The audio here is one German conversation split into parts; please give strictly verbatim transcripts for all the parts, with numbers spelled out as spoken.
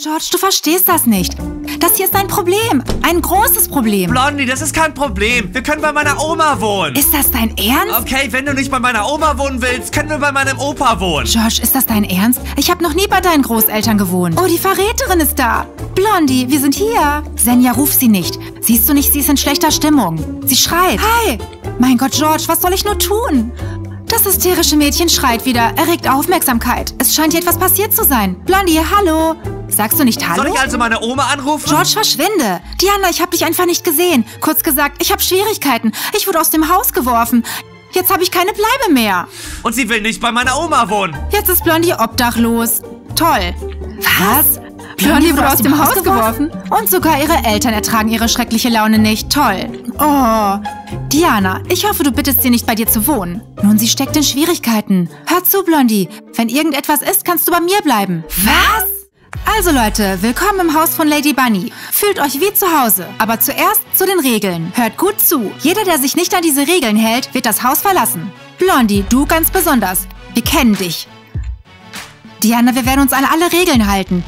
George, du verstehst das nicht. Das hier ist ein Problem. Ein großes Problem. Blondie, das ist kein Problem. Wir können bei meiner Oma wohnen. Ist das dein Ernst? Okay, wenn du nicht bei meiner Oma wohnen willst, können wir bei meinem Opa wohnen. George, ist das dein Ernst? Ich habe noch nie bei deinen Großeltern gewohnt. Oh, die Verräterin ist da. Blondie, wir sind hier. Senja, ruf sie nicht. Siehst du nicht, sie ist in schlechter Stimmung. Sie schreit. Hi. Mein Gott, George, was soll ich nur tun? Das hysterische Mädchen schreit wieder, erregt Aufmerksamkeit. Es scheint hier etwas passiert zu sein. Blondie, hallo. Sagst du nicht hallo? Soll ich also meine Oma anrufen? George, verschwinde. Diana, ich habe dich einfach nicht gesehen. Kurz gesagt, ich habe Schwierigkeiten. Ich wurde aus dem Haus geworfen. Jetzt habe ich keine Bleibe mehr. Und sie will nicht bei meiner Oma wohnen. Jetzt ist Blondie obdachlos. Toll. Was? Blondie wurde aus dem Haus geworfen? Und sogar ihre Eltern ertragen ihre schreckliche Laune nicht. Toll. Oh. Diana, ich hoffe, du bittest sie nicht, bei dir zu wohnen. Nun, sie steckt in Schwierigkeiten. Hör zu, Blondie. Wenn irgendetwas ist, kannst du bei mir bleiben. Was? Also Leute, willkommen im Haus von Lady Bunny. Fühlt euch wie zu Hause, aber zuerst zu den Regeln. Hört gut zu. Jeder, der sich nicht an diese Regeln hält, wird das Haus verlassen. Blondie, du ganz besonders. Wir kennen dich. Diana, wir werden uns an alle Regeln halten.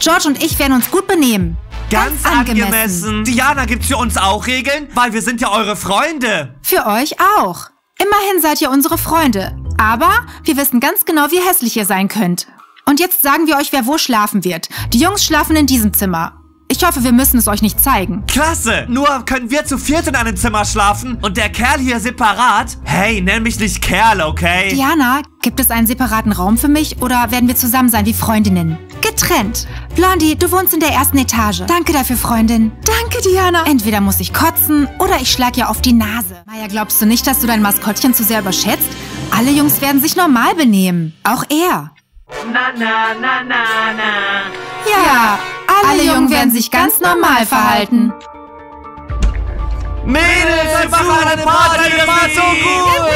George und ich werden uns gut benehmen. Ganz, Ganz angemessen. angemessen. Diana, gibt's für uns auch Regeln? Weil wir sind ja eure Freunde. Für euch auch. Immerhin seid ihr unsere Freunde. Aber wir wissen ganz genau, wie hässlich ihr sein könnt. Und jetzt sagen wir euch, wer wo schlafen wird. Die Jungs schlafen in diesem Zimmer. Ich hoffe, wir müssen es euch nicht zeigen. Klasse! Nur können wir zu viert in einem Zimmer schlafen und der Kerl hier separat? Hey, nenn mich nicht Kerl, okay? Diana, gibt es einen separaten Raum für mich oder werden wir zusammen sein wie Freundinnen? Getrennt. Blondie, du wohnst in der ersten Etage. Danke dafür, Freundin. Danke, Diana. Entweder muss ich kotzen oder ich schlag ihr auf die Nase. Maya, glaubst du nicht, dass du dein Maskottchen zu sehr überschätzt? Alle Jungs werden sich normal benehmen. Auch er. Na, na, na, na, na. Ja, ja. Alle, alle Jungen werden sich ganz normal verhalten. Mädels, wir machen eine Party, das war so gut.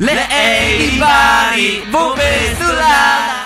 Yippie, yippie. Lady Bunny, wo bist du da?